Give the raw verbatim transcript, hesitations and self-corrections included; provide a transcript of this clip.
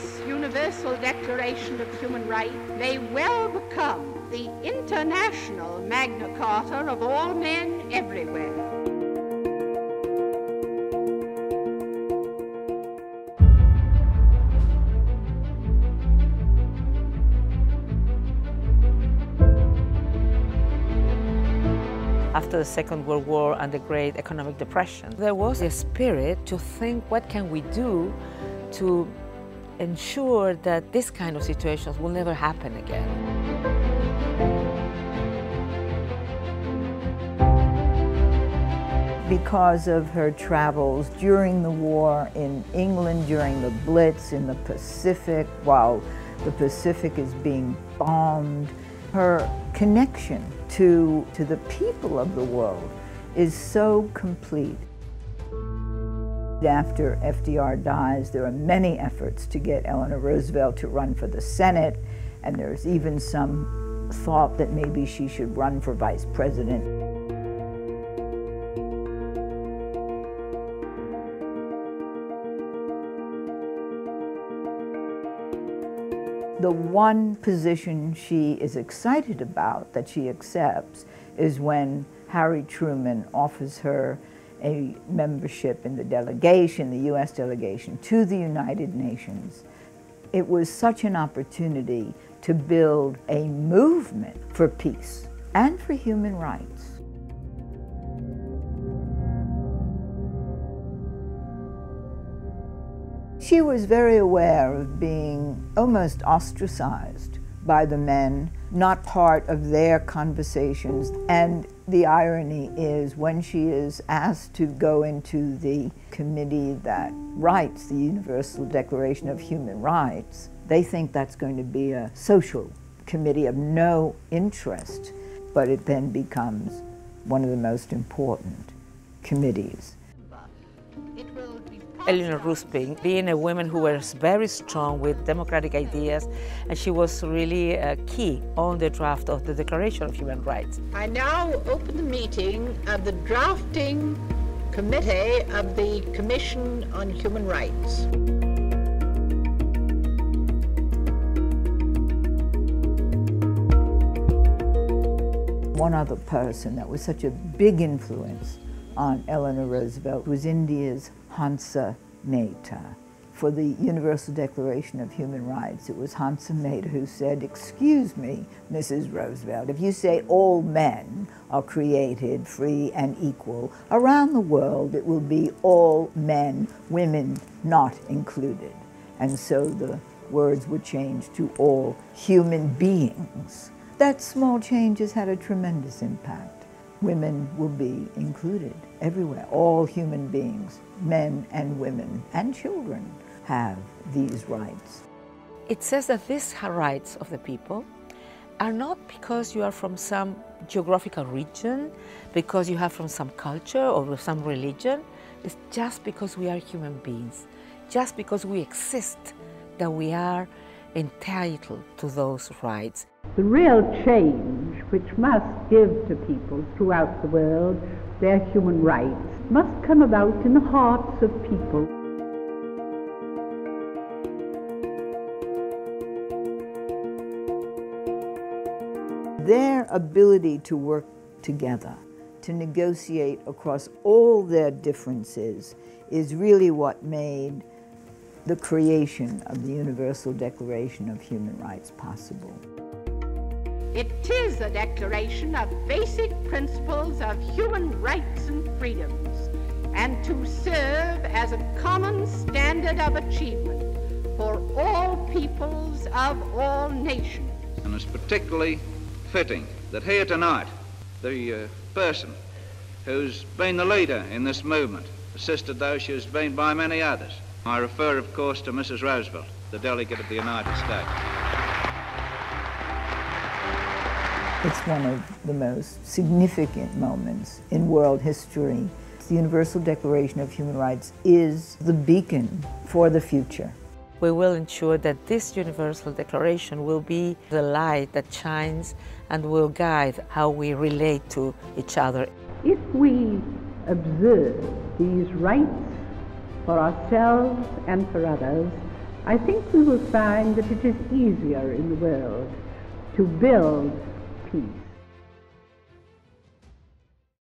this Universal Declaration of Human Rights may well become the international Magna Carta of all men everywhere. After the Second World War and the Great Economic Depression, there was a spirit to think, what can we do to ensure that this kind of situations will never happen again? Because of her travels during the war in England, during the Blitz, in the Pacific, while the Pacific is being bombed, her connection to, to the people of the world is so complete. After F D R dies, there are many efforts to get Eleanor Roosevelt to run for the Senate, and there's even some thought that maybe she should run for vice president. The one position she is excited about, that she accepts, is when Harry Truman offers her a membership in the delegation, the U S delegation, to the United Nations. It was such an opportunity to build a movement for peace and for human rights. She was very aware of being almost ostracized by the men, not part of their conversations. And the irony is, when she is asked to go into the committee that writes the Universal Declaration of Human Rights, they think that's going to be a social committee of no interest, but it then becomes one of the most important committees. Eleanor Roosevelt, being a woman who was very strong with democratic ideas, and she was really uh, key on the draft of the Declaration of Human Rights. I now open the meeting of the Drafting Committee of the Commission on Human Rights. One other person that was such a big influence on Eleanor Roosevelt was India's Hansa Mehta. For the Universal Declaration of Human Rights, it was Hansa Mehta who said, "Excuse me, Missus Roosevelt, if you say all men are created free and equal, around the world it will be all men, women not included." And so the words were changed to all human beings. That small change has had a tremendous impact. Women will be included everywhere. All human beings, men and women and children, have these rights. It says that these rights of the people are not because you are from some geographical region, because you have from some culture or some religion. It's just because we are human beings, just because we exist, that we are entitled to those rights. The real change which must give to people throughout the world their human rights must come about in the hearts of people. Their ability to work together, to negotiate across all their differences, is really what made the creation of the Universal Declaration of Human Rights possible. It is a declaration of basic principles of human rights and freedoms, and to serve as a common standard of achievement for all peoples of all nations. And it's particularly fitting that here tonight, the uh, person who's been the leader in this movement, assisted though she has been by many others, I refer, of course, to Missus Roosevelt, the delegate of the United States. It's one of the most significant moments in world history. The Universal Declaration of Human Rights is the beacon for the future. We will ensure that this Universal Declaration will be the light that shines and will guide how we relate to each other. If we observe these rights for ourselves and for others, I think we will find that it is easier in the world to build peace